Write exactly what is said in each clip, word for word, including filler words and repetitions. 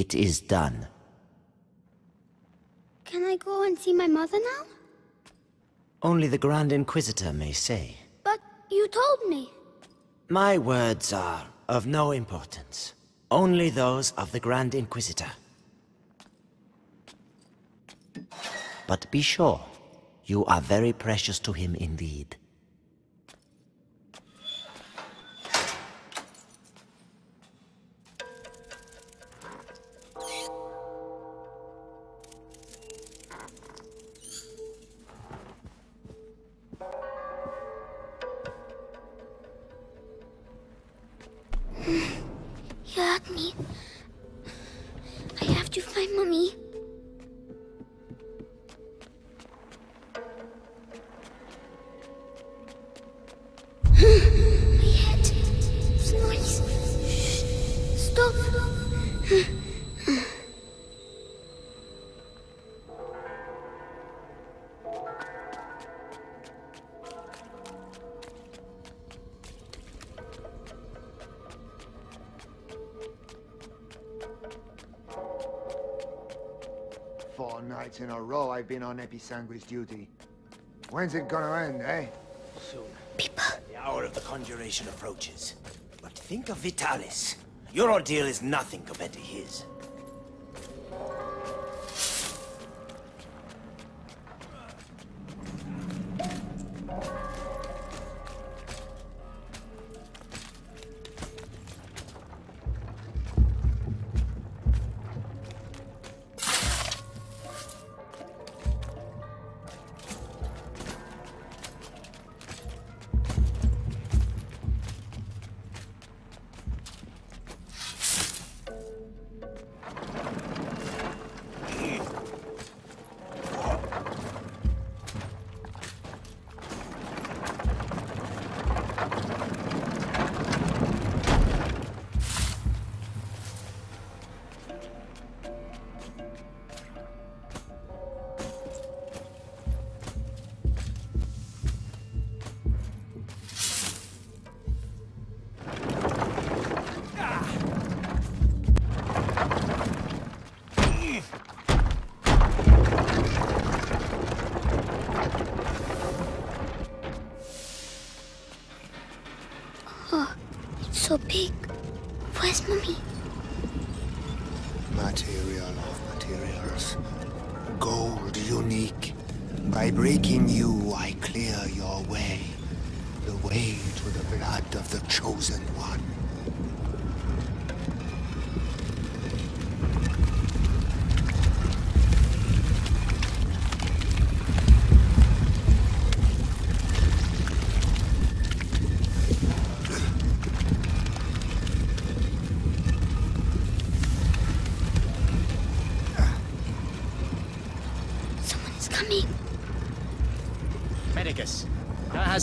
It is done. Can I go and see my mother now? Only the Grand Inquisitor may say. But you told me. My words are of no importance. Only those of the Grand Inquisitor. But be sure, you are very precious to him indeed. Four nights in a row I've been on episanguis duty. When's it gonna end, eh? Soon. People. The hour of the conjuration approaches. But think of Vitalis. Your ordeal is nothing compared to his. So big. Where's Mummy? Material of materials. Gold unique. By breaking you, I clear your way. The way to the blood of the chosen one.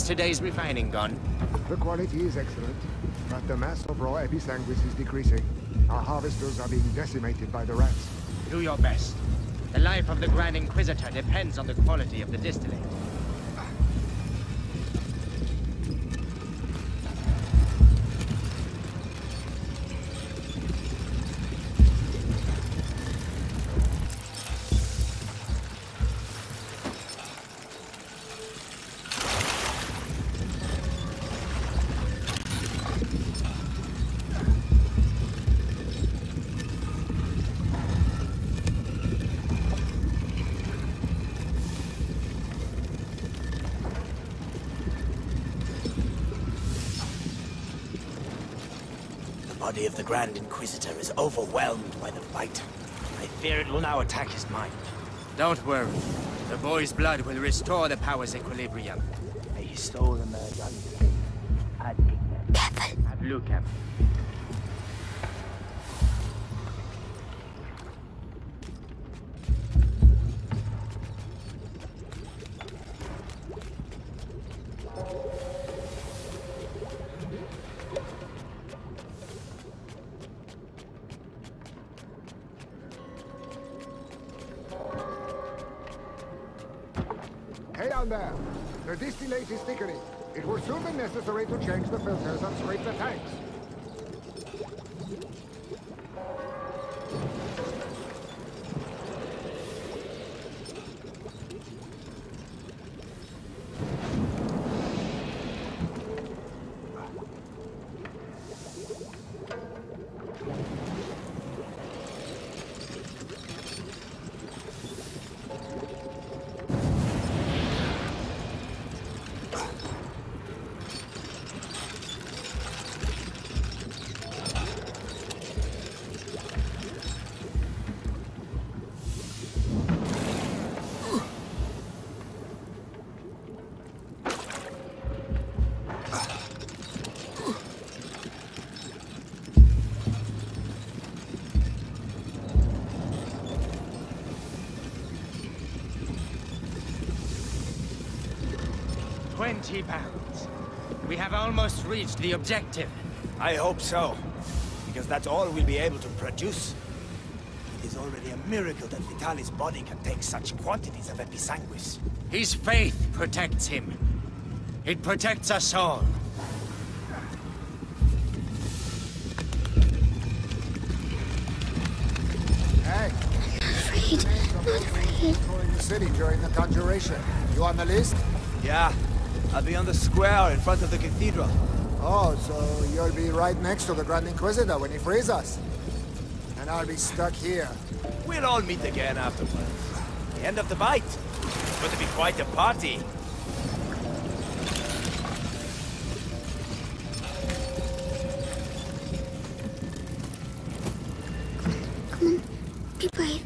Today's refining gone. The quality is excellent, but the mass of raw episanguis is decreasing. Our harvesters are being decimated by the rats. Do your best. The life of the Grand Inquisitor depends on the quality of the distillate. The body of the Grand Inquisitor is overwhelmed by the bite. I fear it will now attack his mind. Don't worry. The boy's blood will restore the power's equilibrium. May he stole the merge unsafe. I'd take that. Kevin. I'd look him. There. The distillate is thickening. It will soon be necessary to change the filters and scrape the tanks. twenty pounds. We have almost reached the objective. I hope so, because that's all we'll be able to produce. It is already a miracle that Vitalis' body can take such quantities of episanguis. His faith protects him. It protects us all. Hey. Afraid. Not afraid. Touring the city during the conjuration. You on the list? Yeah. I'll be on the square in front of the cathedral. Oh, so you'll be right next to the Grand Inquisitor when he frees us. And I'll be stuck here. We'll all meet again afterwards. The end of the bite. It's going to be quite a party. Come on. Be brave.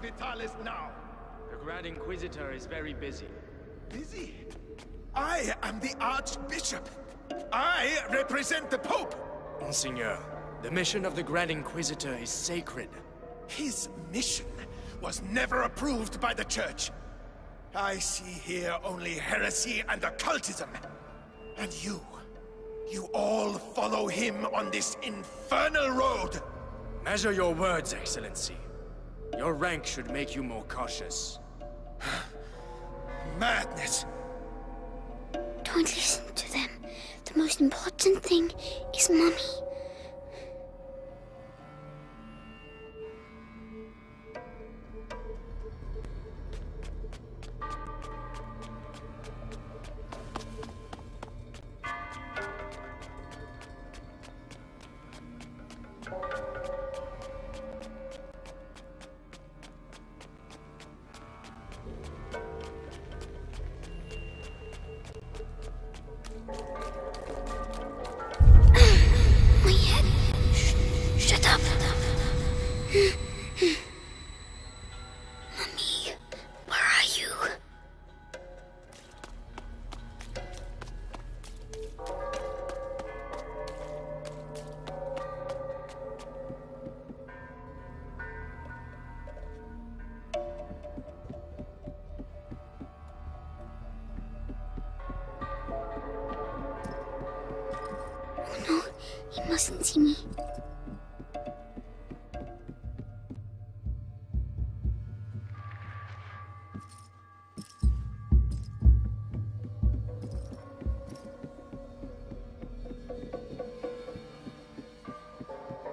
Vitalis now. The Grand Inquisitor is very busy. Busy? I am the Archbishop. I represent the Pope. Monseigneur, the mission of the Grand Inquisitor is sacred. His mission was never approved by the Church. I see here only heresy and occultism. And you, you all follow him on this infernal road. Measure your words, Excellency. Your rank should make you more cautious. Madness! Don't listen to them. The most important thing is Mommy.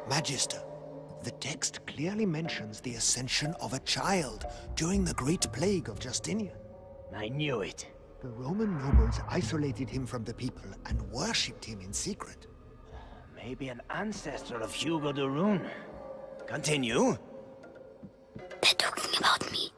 Magister, the text clearly mentions the ascension of a child during the Great Plague of Justinian. I knew it. The Roman nobles isolated him from the people and worshipped him in secret. Maybe an ancestor of Hugo de Rune. Continue. They're talking about me.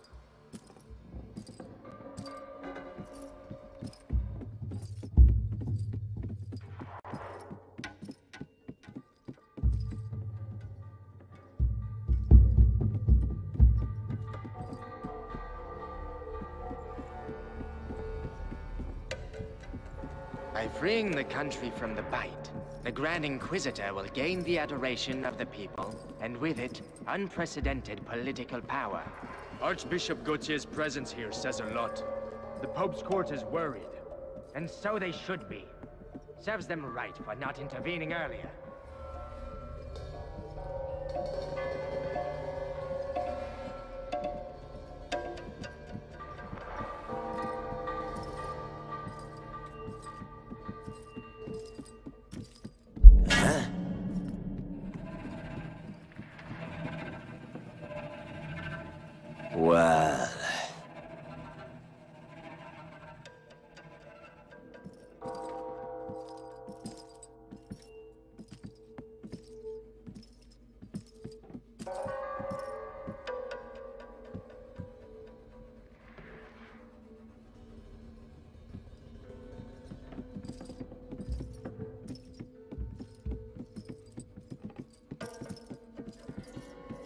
By freeing the country from the bite, the Grand Inquisitor will gain the adoration of the people, and with it, unprecedented political power. Archbishop Gautier's presence here says a lot. The Pope's court is worried. And so they should be. Serves them right for not intervening earlier. Well...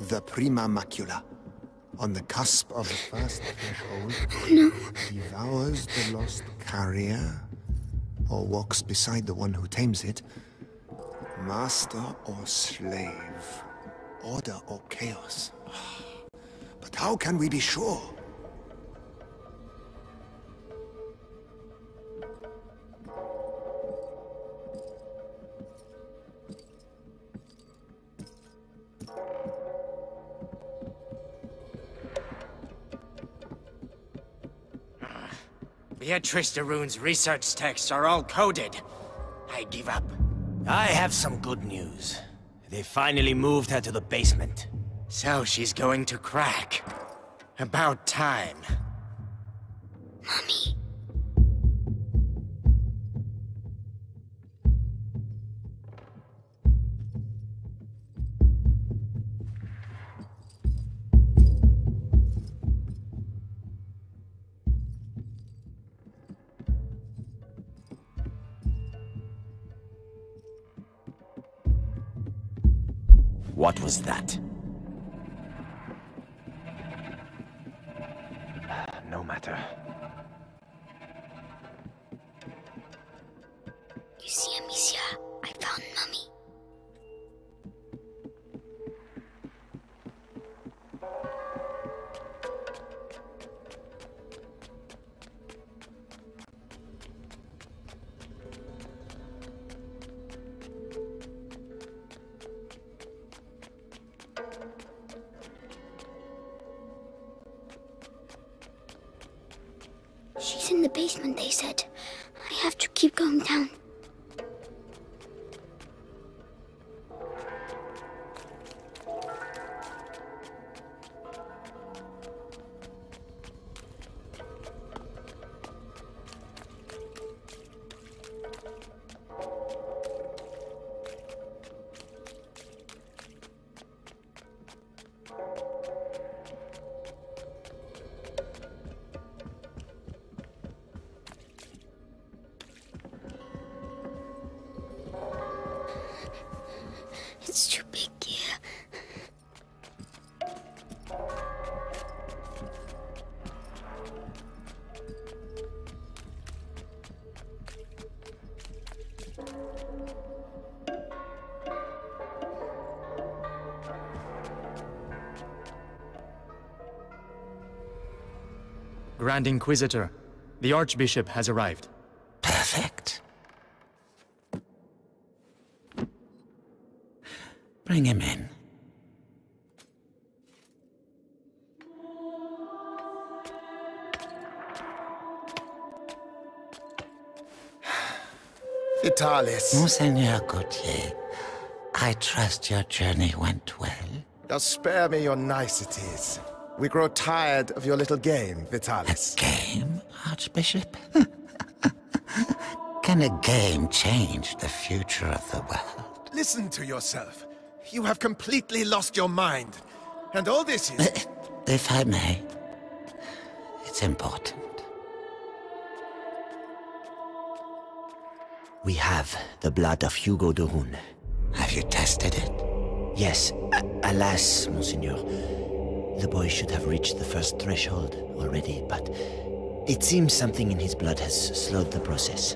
the prima macula. On the cusp of the first threshold, no. Devours the lost carrier, or walks beside the one who tames it, master or slave, order or chaos. But how can we be sure? Beatrice Dorune's research texts are all coded. I give up. I have some good news. They finally moved her to the basement. So she's going to crack. About time. Mommy. What was that? No matter. You see, Amicia, I found Mummy. She's in the basement, they said. I have to keep going down. It's too big here. Grand Inquisitor, the Archbishop has arrived. Perfect. Bring him in. Vitalis. Monseigneur Gauthier, I trust your journey went well. Now spare me your niceties. We grow tired of your little game, Vitalis. A game? Archbishop? Can a game change the future of the world? Listen to yourself. You have completely lost your mind. And all this is... If I may, it's important. We have the blood of Hugo de Rune. Have you tested it? Yes. A alas, Monseigneur. The boy should have reached the first threshold already, but it seems something in his blood has slowed the process.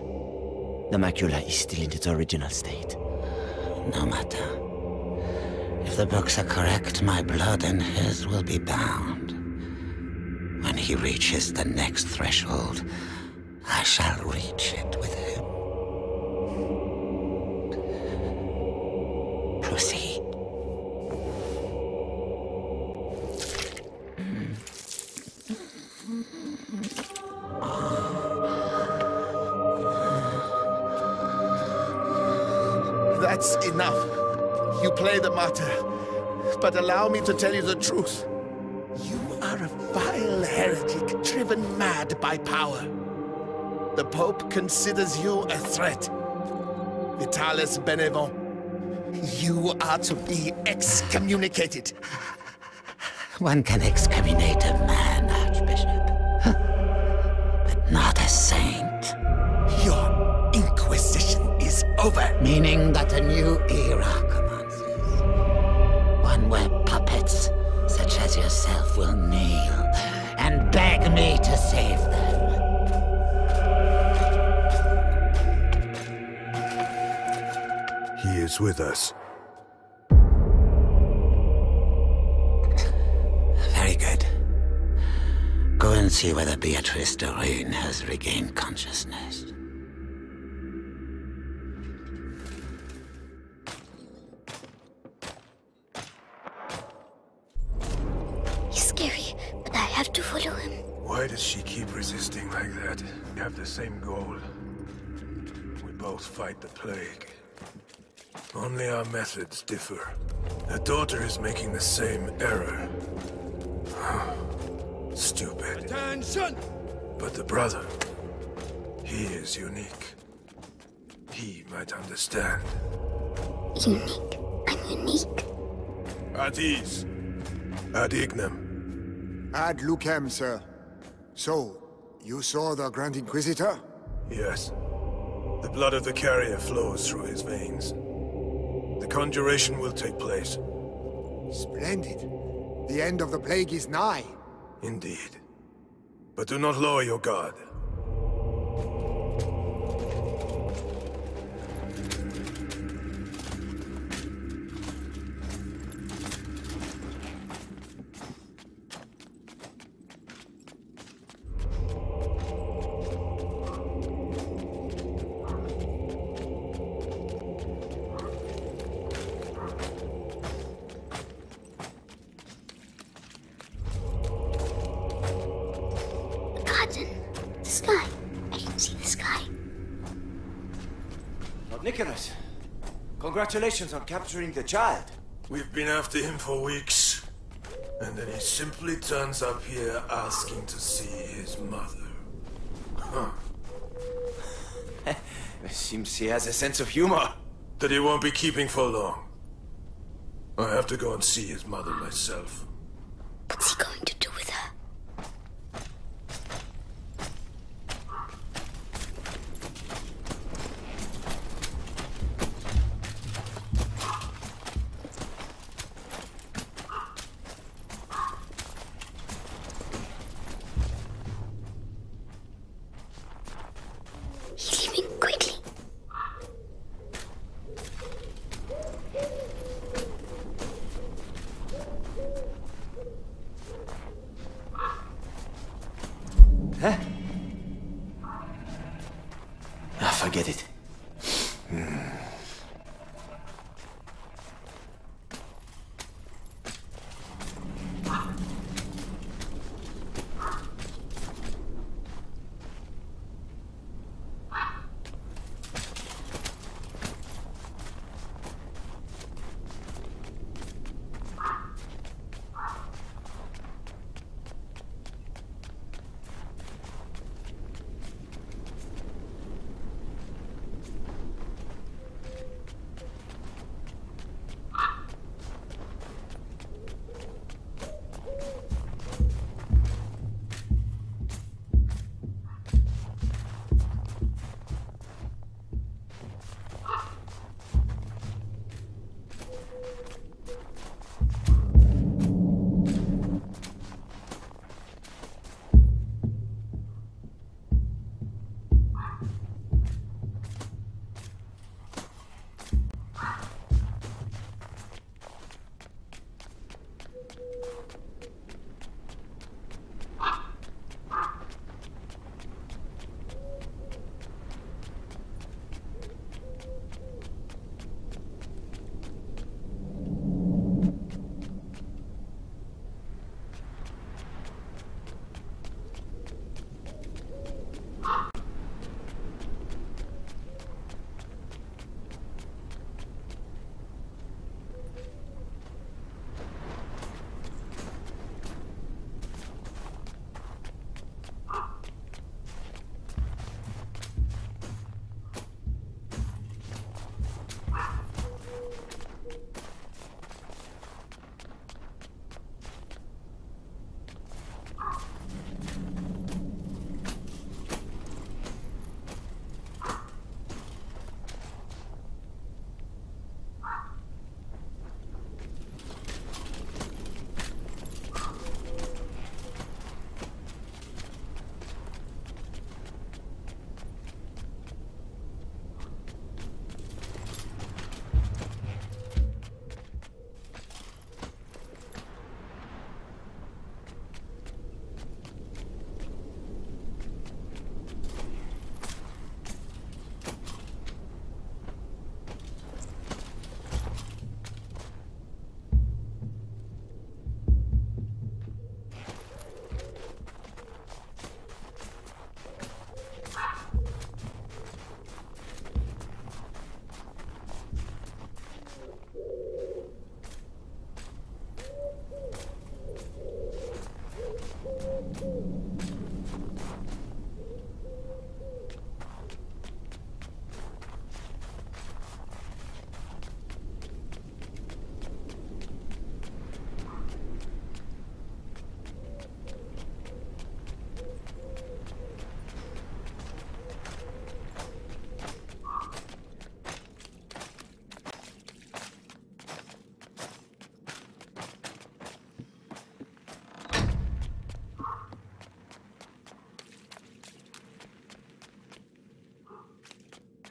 The macula is still in its original state. No matter. If the books are correct, my blood and his will be bound. When he reaches the next threshold, I shall reach it with him. Proceed. That's enough. You play the martyr, but allow me to tell you the truth. You are a vile heretic, driven mad by power. The Pope considers you a threat. Vitalis Benevent. You are to be excommunicated. One can excommunicate a man, Archbishop, but not a saint. Your Inquisition is over. Meaning that a new era commences. One where puppets such as yourself will kneel and beg me to save them. He is with us. Very good. Go and see whether Beatrice Doreen has regained consciousness. He's scary, but I have to follow him. Why does she keep resisting like that? We have the same goal. We both fight the plague. Only our methods differ. Her daughter is making the same error. Stupid. Attention! But the brother, he is unique. He might understand. Unique? I'm unique? At ease. Ad ignem. Ad lucem, sir. So, you saw the Grand Inquisitor? Yes. The blood of the carrier flows through his veins. The conjuration will take place. Splendid. The end of the plague is nigh. Indeed. But do not lower your guard. Nicholas, congratulations on capturing the child. We've been after him for weeks, and then he simply turns up here asking to see his mother. Huh. Seems he has a sense of humor. That he won't be keeping for long. I have to go and see his mother myself. What's he going to do with her? Huh? Ah, forget it. Mm.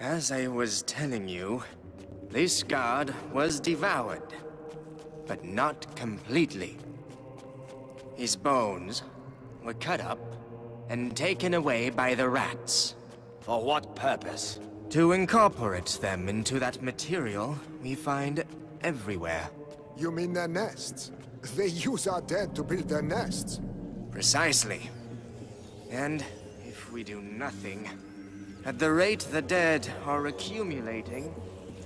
As I was telling you, this guard was devoured, but not completely. His bones were cut up and taken away by the rats. For what purpose? To incorporate them into that material we find everywhere. You mean their nests? They use our dead to build their nests. Precisely. And if we do nothing, at the rate the dead are accumulating,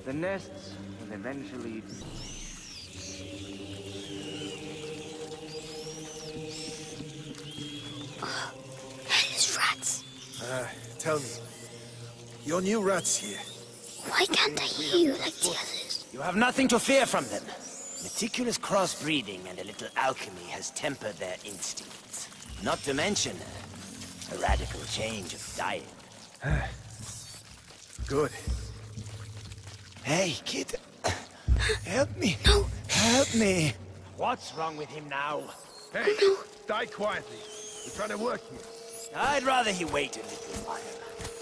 the nests will eventually... Those rats. Uh, tell me, your new rats here. Why can't I hear you like the others? You have nothing to fear from them. Meticulous crossbreeding and a little alchemy has tempered their instincts. Not to mention a radical change of diet. Good. Hey, kid. Help me. No. Help me. What's wrong with him now? Hey, no. Die quietly. We're trying to work here. I'd rather he wait a little while.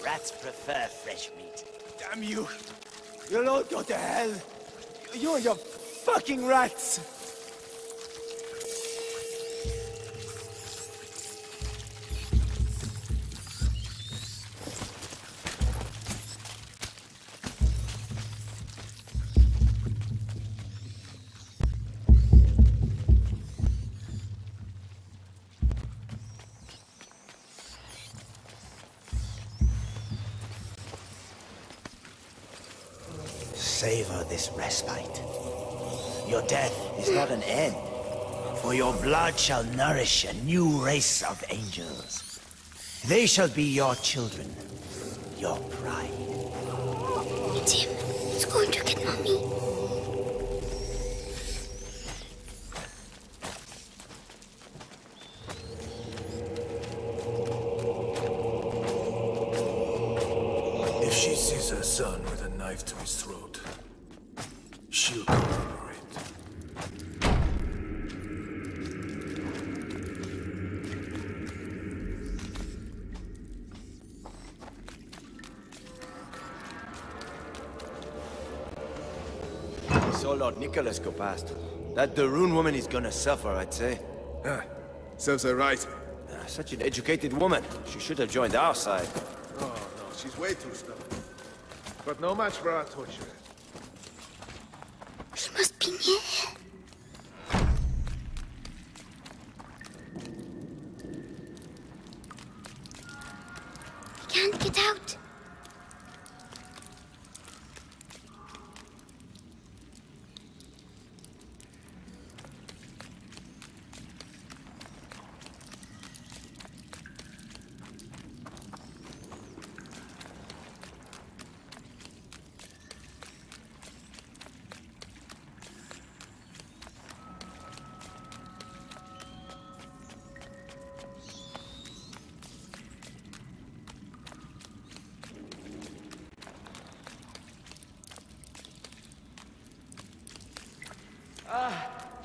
Rats prefer fresh meat. Damn you. You'll all go to hell. You and your fucking rats. Savor this respite. Your death is not an end, for your blood shall nourish a new race of angels. They shall be your children, your pride. It's him. He's going to get Mommy. If she sees her son with a knife to his throat, she'll cooperate. I saw Lord Nicholas go past. That the Rune woman is gonna suffer, I'd say. Ah, serves her right. Ah, such an educated woman. She should have joined our side. Oh, no, she's way too stubborn. But no match for our torture. He must be near. I can't get out.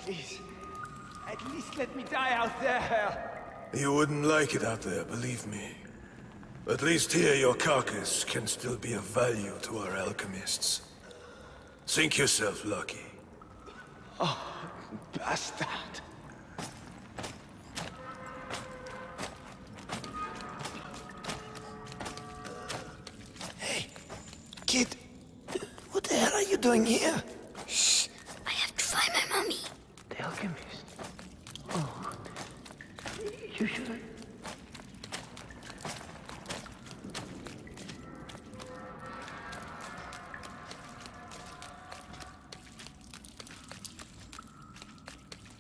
Please, at least let me die out there. You wouldn't like it out there, believe me. At least here your carcass can still be of value to our alchemists. Think yourself lucky. Oh, bastard. Hey, kid, what the hell are you doing here?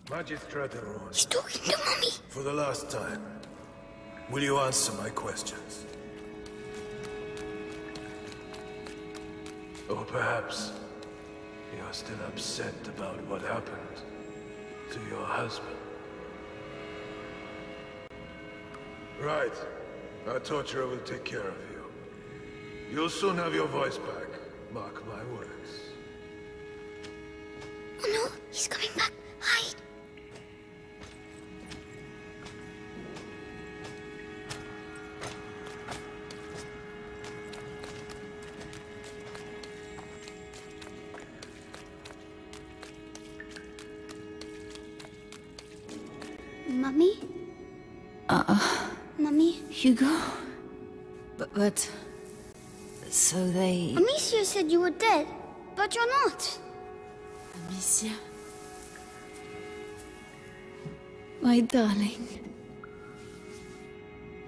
Magistrate Rune. He's talking to Mommy. For the last time, will you answer my questions? Or perhaps you are still upset about what happened to your husband. Right. Our torturer will take care of you. You'll soon have your voice back. Mark my words. Oh no, he's coming back. Hide. Mummy? Uh... Mummy? Hugo? But... but... so they... Amicia said you were dead, but you're not. Amicia... my darling...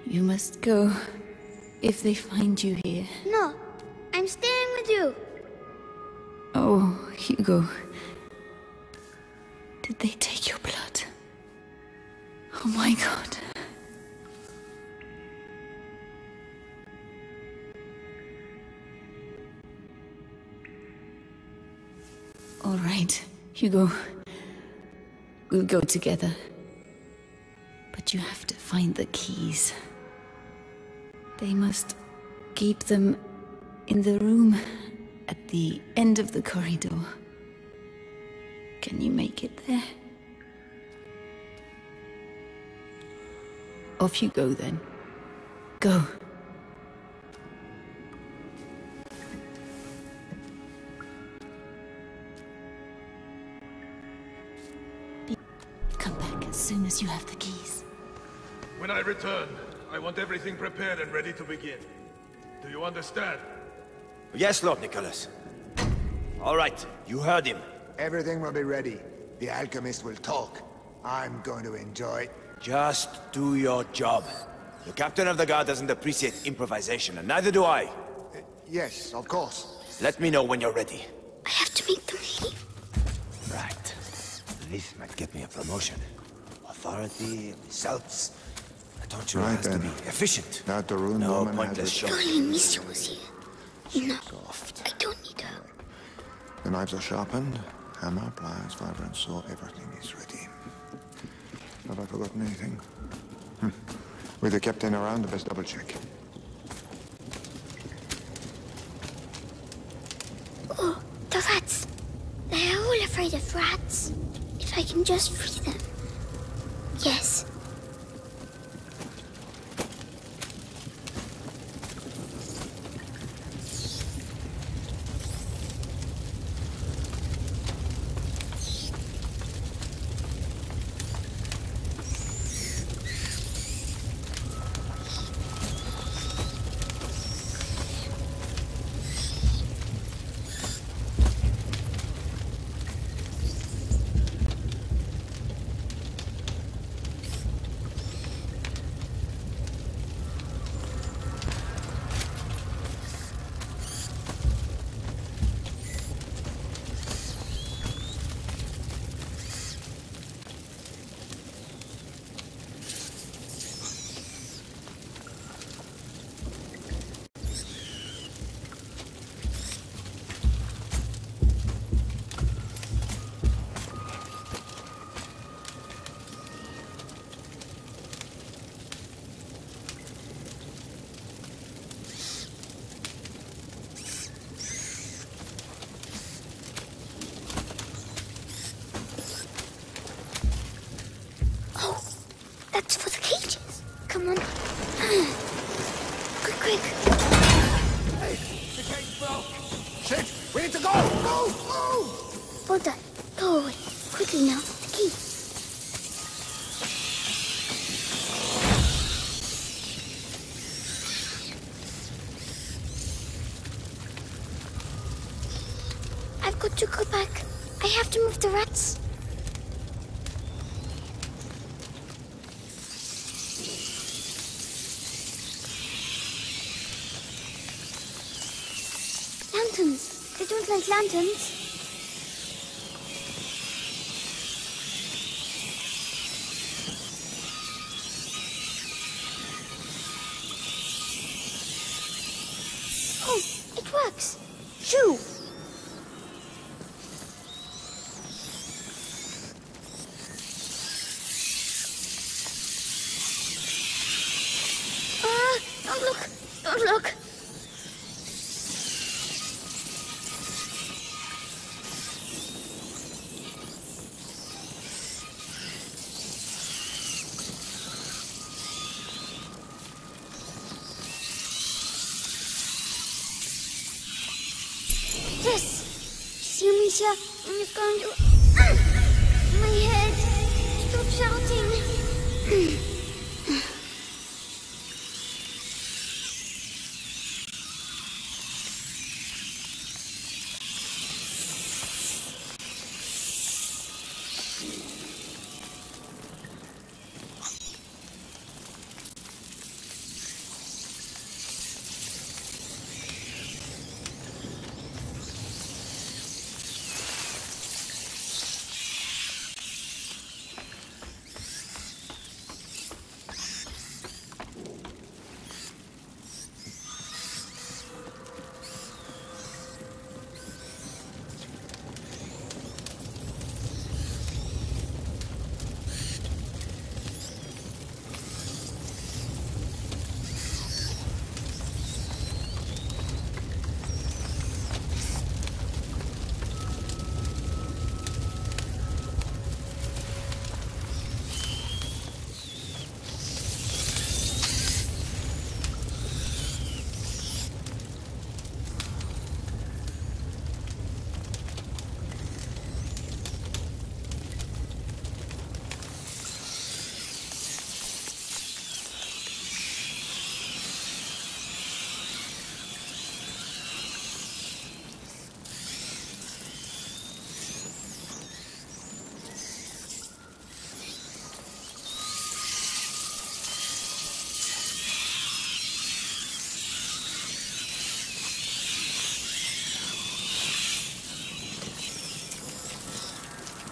you must go... if they find you here. No, I'm staying with you. Oh, Hugo... did they take your blood? Oh my God. All right, Hugo. We'll go together. But you have to find the keys. They must keep them in the room at the end of the corridor. Can you make it there? Off you go then. Go. Come back as soon as you have the keys. When I return, I want everything prepared and ready to begin. Do you understand? Yes, Lord Nicholas. All right, you heard him. Everything will be ready. The alchemist will talk. I'm going to enjoy it. Just do your job. The captain of the guard doesn't appreciate improvisation, and neither do I. Uh, yes, of course. Let me know when you're ready. I have to make them leave. Right. This might get me a promotion. Authority, results. A torturer right, has then. to be efficient. Now the rune no woman pointless show. Surely Mister was here. No, soft. I don't need her. The knives are sharpened. Hammer, pliers, vibrant saw, everything is ready. Have I forgotten anything? Hm. With the captain around, I best double check. Oh, the rats! They are all afraid of rats. If I can just free them. Yes. To go back. I have to move the rats. Lanterns. They don't like lanterns. Oh, it works. Shoo! I'm just going to... My head! Stop shouting!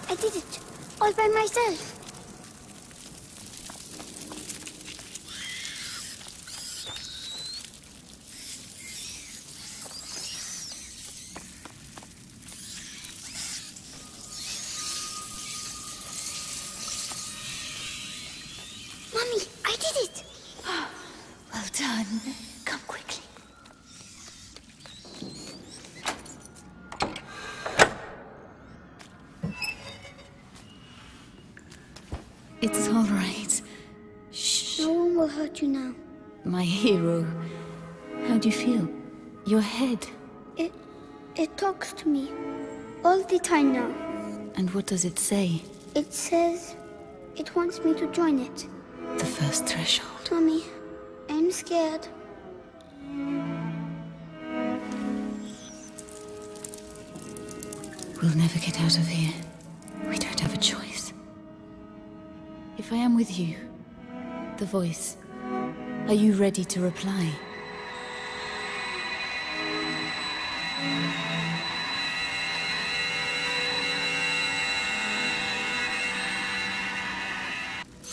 I did it, all by myself. Mommy, I did it. Oh, well done. Come quickly. It's all right. Shh. No one will hurt you now. My hero. How do you feel? Your head. It... it talks to me. All the time now. And what does it say? It says... it wants me to join it. The first threshold. Tommy, I'm scared. We'll never get out of here. We don't have a choice. If I am with you, the voice, are you ready to reply?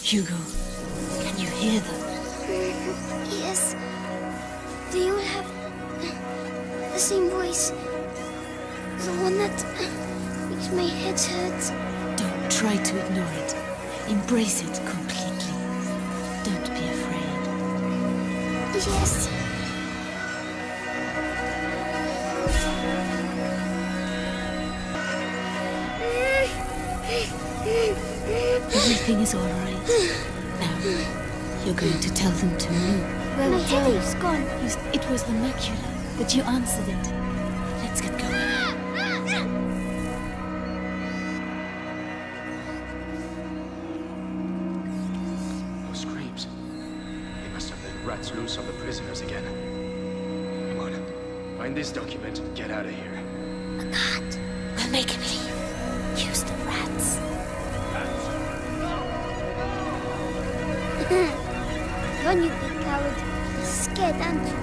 Hugo, can you hear them? Yes. They all have the same voice. The one that makes my head hurt. Don't try to ignore it. Embrace it completely. Don't be afraid. Yes. Everything is all right. Now, you're going to tell them to me. Well, my head is gone. It was the macula, but you answered it. Let's get going. Loose on the prisoners again. Come on, find this document and get out of here. I can't. We'll make him leave. Use the rats. Rats. Run, you big coward. He's scared, aren't you?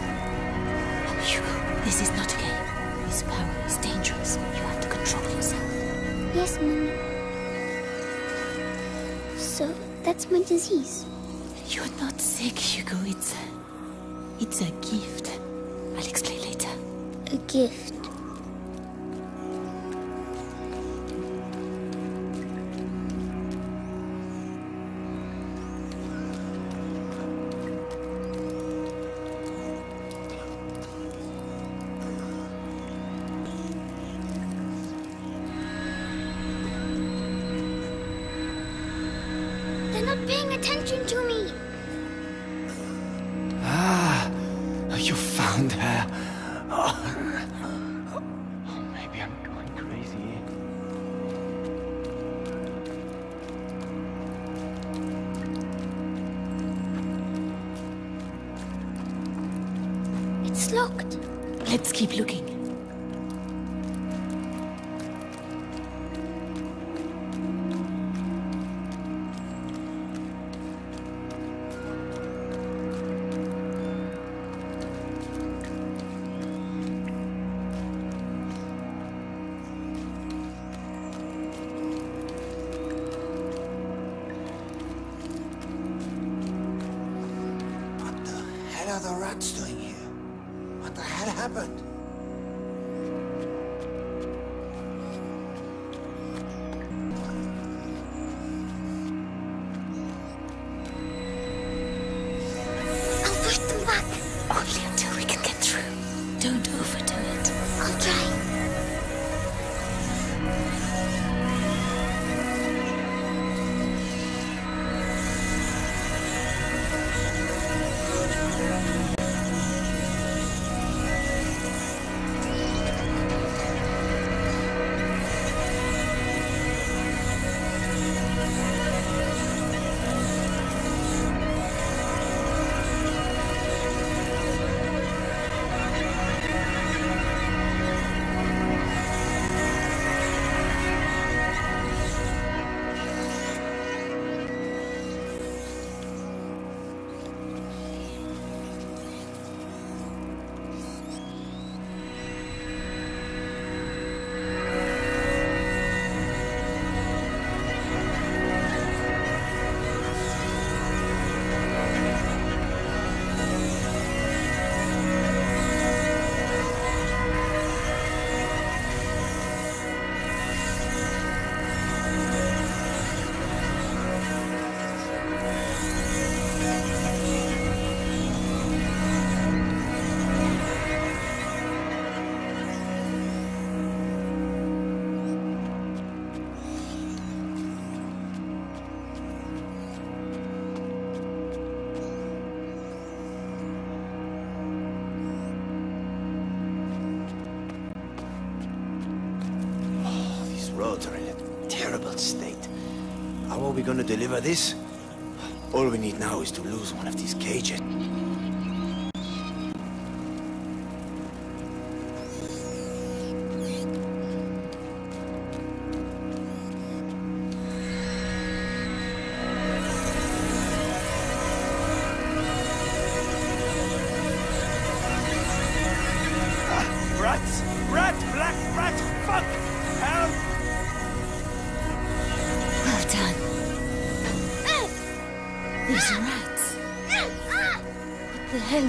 Oh, Hugo, this is not a game. This power is dangerous. You have to control yourself. Yes, Mum. So, that's my disease. You're not sick, Hugo. It's a... it's a gift. I'll explain later. A gift? They're not paying attention to me! You found her. Oh. Maybe I'm going crazy. just looked. Let's keep looking. We're gonna deliver this. All we need now is to lose one of these cages.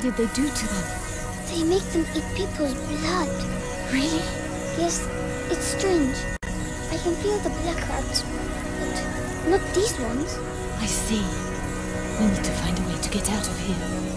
What did they do to them? They make them eat people's blood. Really? Yes, it's strange. I can feel the black rats, but not these ones. I see. We need to find a way to get out of here.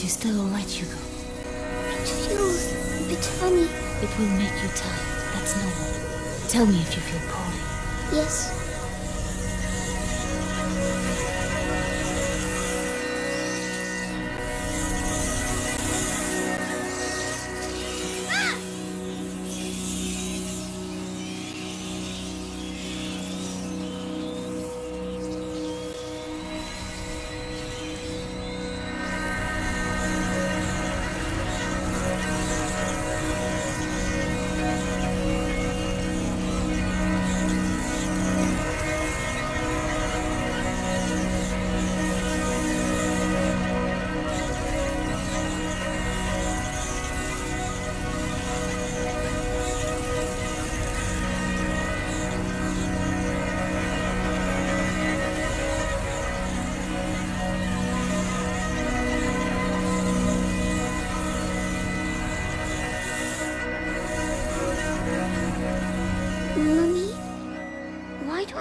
You're still all right, Hugo. It feels a bit funny. It will make you tired. That's normal. Tell me if you feel poorly. Yes.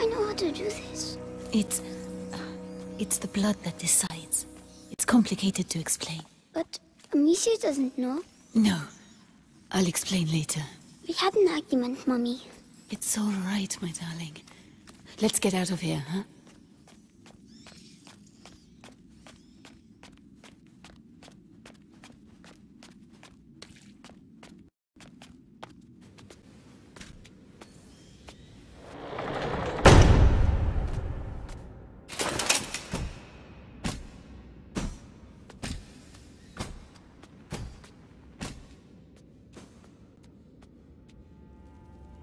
I know how to do this. It's... Uh, it's the blood that decides. It's complicated to explain. But Amicia doesn't know. No. I'll explain later. We had an argument, Mummy. It's all right, my darling. Let's get out of here, huh?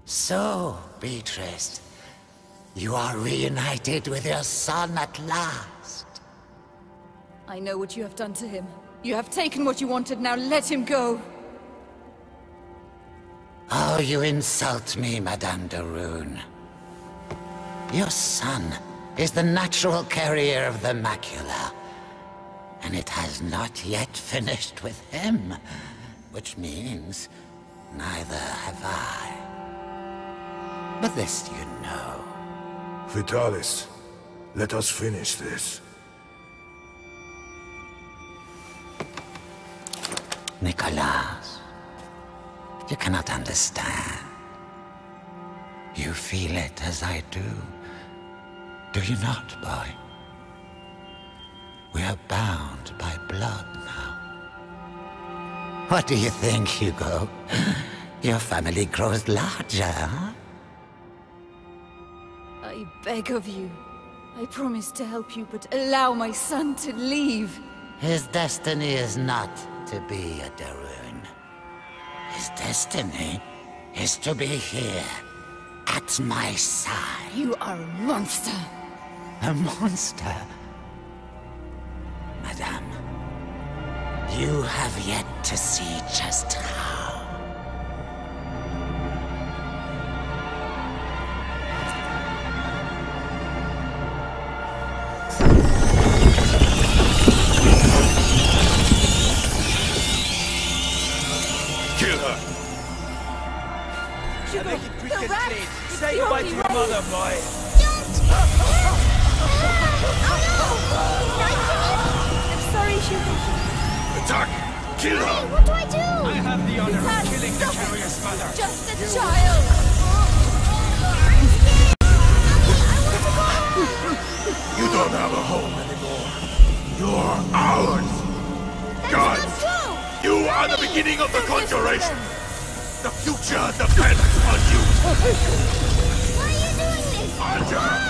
So, Beatrice, you are reunited with your son at last. I know what you have done to him. You have taken what you wanted, now let him go. Oh, you insult me, Madame de Rune. Your son is the natural carrier of the macula, and it has not yet finished with him, which means neither have I. But this you know. Vitalis, let us finish this. Nicholas, you cannot understand. You feel it as I do. Do you not, boy? We are bound by blood now. What do you think, Hugo? Your family grows larger, huh? I beg of you. I promise to help you, but allow my son to leave. His destiny is not to be a de Rune. His destiny is to be here, at my side. You are a monster. A monster? Madame, you have yet to see just how. Say goodbye to your mother, boy! Don't! Oh no! I'm sorry, Hugo. Attack! Kill her! Hey, what do I do? I have the honor of killing the carrier's mother. Just a you. child! I'm scared! Mommy, I want to go home! You don't have a home anymore. You're ours! That's God! Not true. You Mommy. Are the beginning of the conjuration! The future depends on you! Why are you doing this? Archer. Why? Leave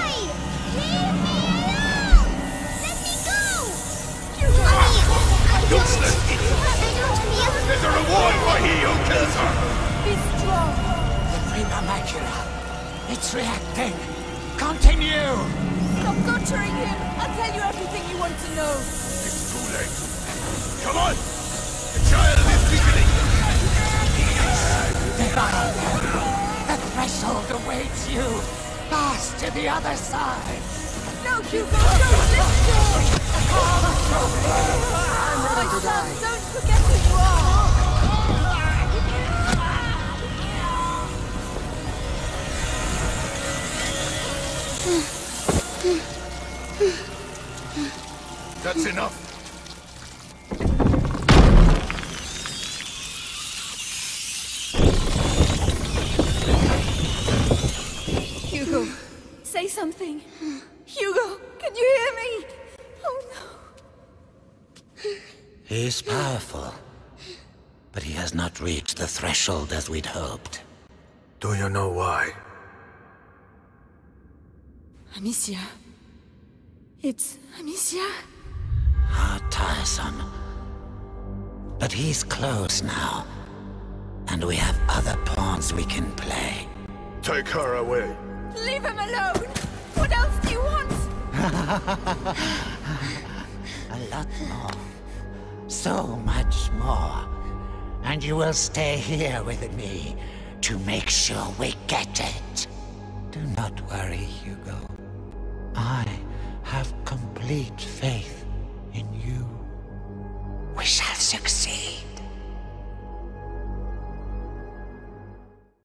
me alone! Let me go! You're right! I don't useless! There's a reward for he who kills her! Be strong! The prima macula! It's reacting! Continue! Stop torturing him! I'll tell you everything you want to know! It's too late! Come on! The child is weakening! Divine peril! The threshold awaits you! Pass to the other side! No, Hugo! Don't listen! My son, don't forget who you are! That's enough! Say something. Hugo, can you hear me? Oh no. He's powerful, but he has not reached the threshold as we'd hoped. Do you know why? Amicia. It's Amicia? How tiresome. But he's close now, and we have other pawns we can play. Take her away. Leave him alone! What else do you want? A lot more. So much more. And you will stay here with me to make sure we get it. Do not worry, Hugo. I have complete faith in you. We shall succeed.